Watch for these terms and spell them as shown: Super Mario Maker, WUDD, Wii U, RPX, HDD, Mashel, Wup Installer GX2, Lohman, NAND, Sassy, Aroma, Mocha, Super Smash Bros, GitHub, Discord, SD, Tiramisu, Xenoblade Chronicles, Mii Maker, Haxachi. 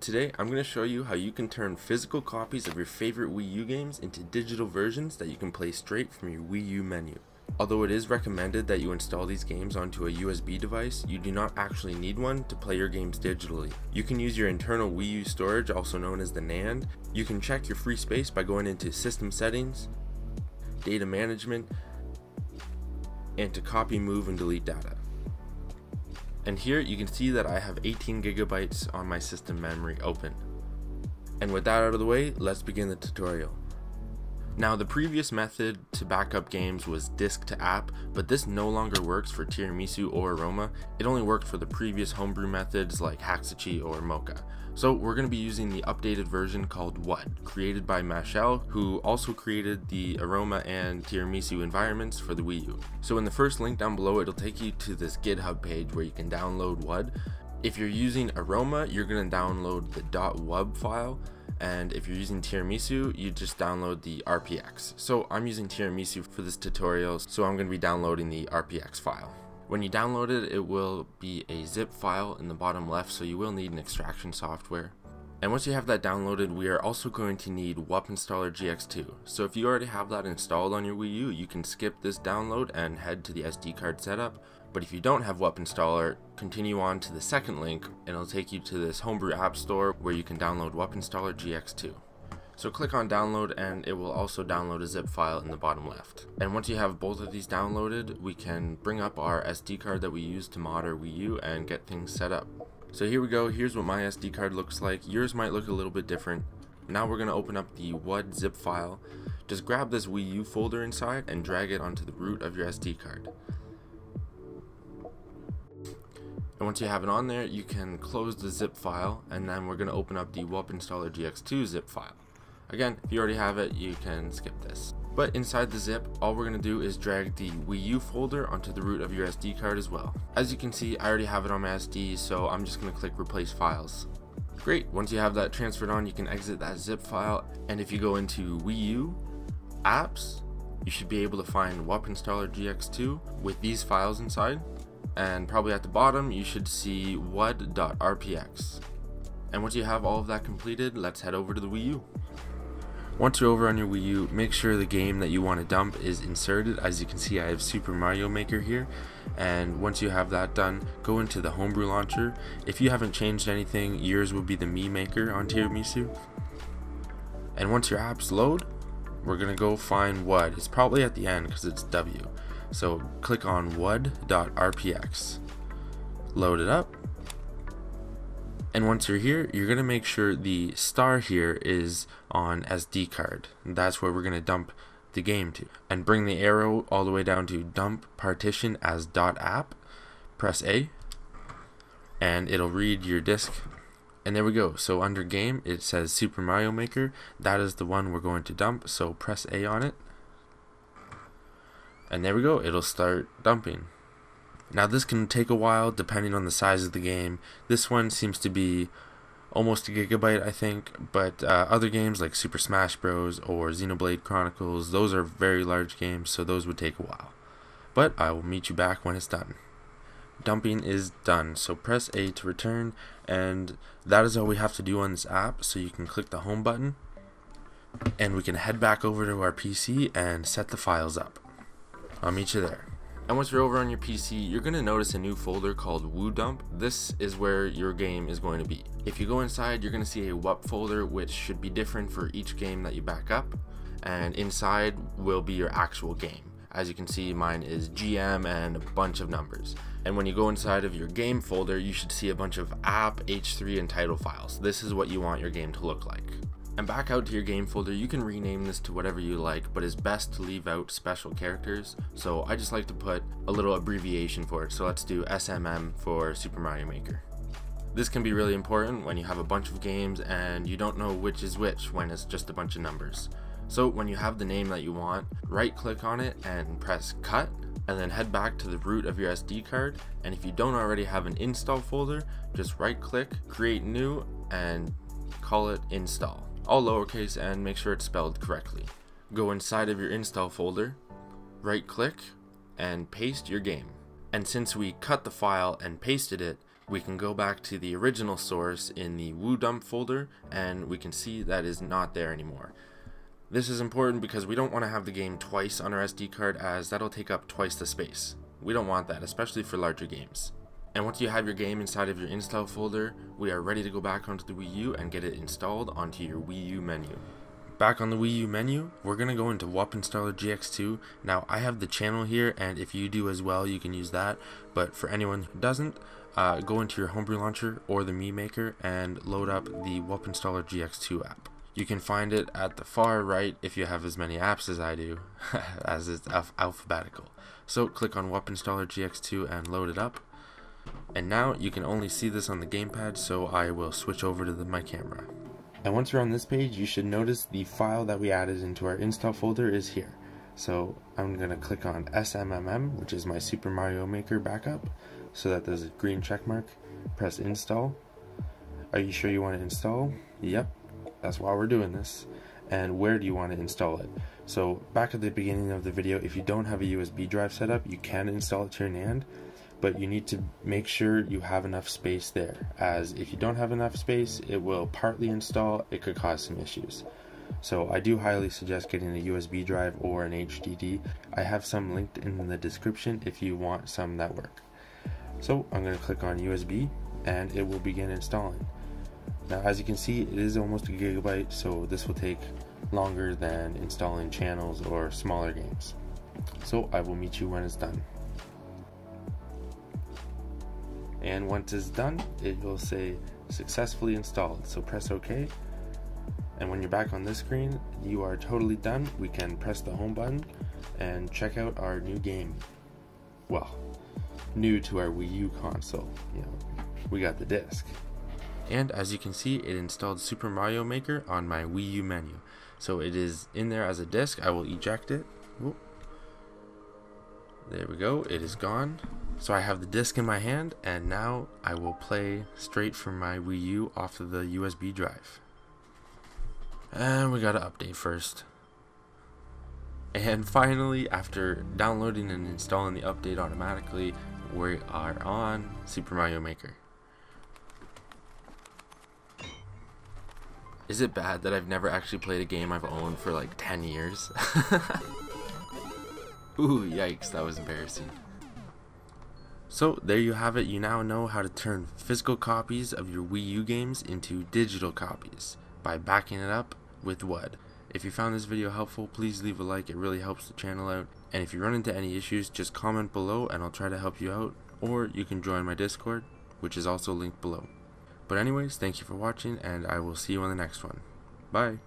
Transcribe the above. Today I'm going to show you how you can turn physical copies of your favorite Wii U games into digital versions that you can play straight from your Wii U menu. Although it is recommended that you install these games onto a USB device, you do not actually need one to play your games digitally. You can use your internal Wii U storage, also known as the NAND. You can check your free space by going into System Settings, Data Management, and to copy, move, and delete data. And here you can see that I have 18 gigabytes on my system memory open. And with that out of the way, let's begin the tutorial. Now, the previous method to back up games was disk to app, but this no longer works for Tiramisu or Aroma. It only worked for the previous homebrew methods like Haxachi or Mocha. So we're going to be using the updated version called WUDD, created by Mashel, who also created the Aroma and Tiramisu environments for the Wii U. So in the first link down below, it'll take you to this GitHub page where you can download WUDD. If you're using Aroma, you're going to download the .wub file, and if you're using Tiramisu, you just download the RPX. So I'm using Tiramisu for this tutorial, so I'm going to be downloading the RPX file. When you download it, it will be a zip file in the bottom left, so you will need an extraction software. And once you have that downloaded, we are also going to need Wup Installer GX2. So if you already have that installed on your Wii U, you can skip this download and head to the SD card setup. But if you don't have Wup Installer, continue on to the second link, and it'll take you to this homebrew app store where you can download Wup Installer GX2. So click on download and it will also download a zip file in the bottom left. And once you have both of these downloaded, we can bring up our SD card that we use to mod our Wii U and get things set up. So here we go, here's what my SD card looks like. Yours might look a little bit different. Now we're going to open up the WUDD zip file. Just grab this Wii U folder inside and drag it onto the root of your SD card. And once you have it on there, you can close the zip file, and then we're going to open up the Wup Installer GX2 zip file. Again, if you already have it, you can skip this. But inside the zip, all we're going to do is drag the Wii U folder onto the root of your SD card as well. As you can see, I already have it on my SD, so I'm just going to click Replace Files. Great, once you have that transferred on, you can exit that zip file, and if you go into Wii U, Apps, you should be able to find Wup Installer GX2 with these files inside, and probably at the bottom, you should see wudd.rpx. And once you have all of that completed, let's head over to the Wii U. Once you're over on your Wii U, make sure the game that you want to dump is inserted. As you can see, I have Super Mario Maker here. And once you have that done, go into the homebrew launcher. If you haven't changed anything, yours will be the Mii Maker on Tiramisu. And once your apps load, we're going to go find WUDD. It's probably at the end because it's W. So click on wudd.rpx. Load it up. And once you're here, you're going to make sure the star here is on SD card. That's where we're going to dump the game to. And bring the arrow all the way down to dump partition as .app. Press A. And it'll read your disk. And there we go. So under game, it says Super Mario Maker. That is the one we're going to dump. So press A on it. And there we go. It'll start dumping. Now this can take a while depending on the size of the game. This one seems to be almost a gigabyte, I think, but other games like Super Smash Bros or Xenoblade Chronicles, those are very large games, so those would take a while. But I will meet you back when it's done. Dumping is done, so press A to return, and that is all we have to do on this app, so you can click the home button, and we can head back over to our PC and set the files up. I'll meet you there. And once you're over on your PC, you're going to notice a new folder called WUDump. This is where your game is going to be. If you go inside, you're going to see a WUP folder, which should be different for each game that you back up. And inside will be your actual game. As you can see, mine is GM and a bunch of numbers. And when you go inside of your game folder, you should see a bunch of app, H3, and title files. This is what you want your game to look like. And back out to your game folder, you can rename this to whatever you like, but it's best to leave out special characters. So I just like to put a little abbreviation for it. So let's do SMM for Super Mario Maker. This can be really important when you have a bunch of games and you don't know which is which when it's just a bunch of numbers. So when you have the name that you want, right click on it and press cut, and then head back to the root of your SD card. And if you don't already have an install folder, just right click, create new, and call it install. All lowercase, and make sure it's spelled correctly. Go inside of your install folder, right click, and paste your game. And since we cut the file and pasted it, we can go back to the original source in the WUDD folder, and we can see that is not there anymore. This is important because we don't want to have the game twice on our SD card, as that'll take up twice the space. We don't want that, especially for larger games. And once you have your game inside of your install folder, we are ready to go back onto the Wii U and get it installed onto your Wii U menu. Back on the Wii U menu, we're going to go into Wup Installer GX2. Now, I have the channel here, and if you do as well, you can use that. But for anyone who doesn't, go into your homebrew launcher or the Mii Maker and load up the Wup Installer GX2 app. You can find it at the far right if you have as many apps as I do, as it's alphabetical. So click on Wup Installer GX2 and load it up. And now you can only see this on the gamepad, so I will switch over to my camera. And once we're on this page, you should notice the file that we added into our install folder is here. So I'm going to click on SMMM, which is my Super Mario Maker backup, so that there's a green check mark. Press install. Are you sure you want to install? Yep, that's why we're doing this. And where do you want to install it? So back at the beginning of the video, if you don't have a USB drive set up, you can install it to your NAND, but you need to make sure you have enough space there, as if you don't have enough space, it will partly install, it could cause some issues. So I do highly suggest getting a USB drive or an HDD. I have some linked in the description if you want some that work. So I'm going to click on USB and it will begin installing. Now, as you can see, it is almost a gigabyte, so this will take longer than installing channels or smaller games. So I will meet you when it's done. And once it's done, it will say successfully installed, so press OK. And when you're back on this screen, you are totally done. We can press the home button and check out our new game. Well, new to our Wii U console, you know, we got the disc. And as you can see, it installed Super Mario Maker on my Wii U menu. So it is in there as a disc. I will eject it. Whoop. There we go, it is gone. So I have the disc in my hand, and now I will play straight from my Wii U off of the USB drive. And we gotta update first. And finally, after downloading and installing the update automatically, we are on Super Mario Maker. Is it bad that I've never actually played a game I've owned for like 10 years? Ooh, yikes, that was embarrassing. So there you have it. You now know how to turn physical copies of your Wii U games into digital copies by backing it up with WUDD. If you found this video helpful, please leave a like, it really helps the channel out. And if you run into any issues, just comment below and I'll try to help you out, or you can join my Discord, which is also linked below. But anyways, thank you for watching, and I will see you on the next one. Bye!